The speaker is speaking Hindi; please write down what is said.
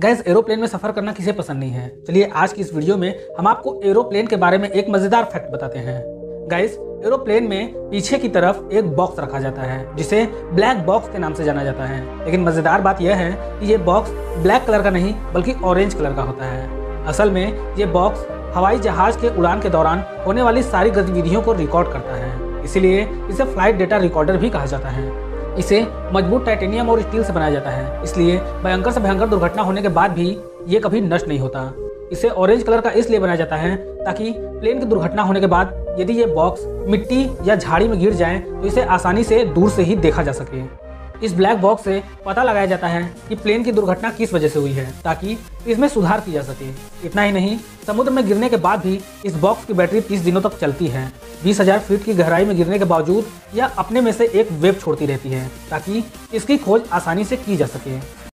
गैस एरोप्लेन में सफर करना किसे पसंद नहीं है। चलिए आज की इस वीडियो में हम आपको एरोप्लेन के बारे में एक मजेदार फैक्ट बताते हैं। गैस एरोप्लेन में पीछे की तरफ एक बॉक्स रखा जाता है जिसे ब्लैक बॉक्स के नाम से जाना जाता है, लेकिन मजेदार बात यह है कि ये बॉक्स ब्लैक कलर का नहीं बल्कि ऑरेंज कलर का होता है। असल में ये बॉक्स हवाई जहाज के उड़ान के दौरान होने वाली सारी गतिविधियों को रिकॉर्ड करता है, इसीलिए इसे फ्लाइट डेटा रिकॉर्डर भी कहा जाता है। इसे मजबूत टाइटेनियम और स्टील से बनाया जाता है, इसलिए भयंकर से भयंकर दुर्घटना होने के बाद भी ये कभी नष्ट नहीं होता। इसे ऑरेंज कलर का इसलिए बनाया जाता है ताकि प्लेन की दुर्घटना होने के बाद यदि ये बॉक्स मिट्टी या झाड़ी में गिर जाए तो इसे आसानी से दूर से ही देखा जा सके। इस ब्लैक बॉक्स से पता लगाया जाता है कि प्लेन की दुर्घटना किस वजह से हुई है ताकि इसमें सुधार किया जा सके। इतना ही नहीं, समुद्र में गिरने के बाद भी इस बॉक्स की बैटरी 30 दिनों तक चलती है। 20,000 फीट की गहराई में गिरने के बावजूद यह अपने में से एक वेब छोड़ती रहती है ताकि इसकी खोज आसानी से की जा सके।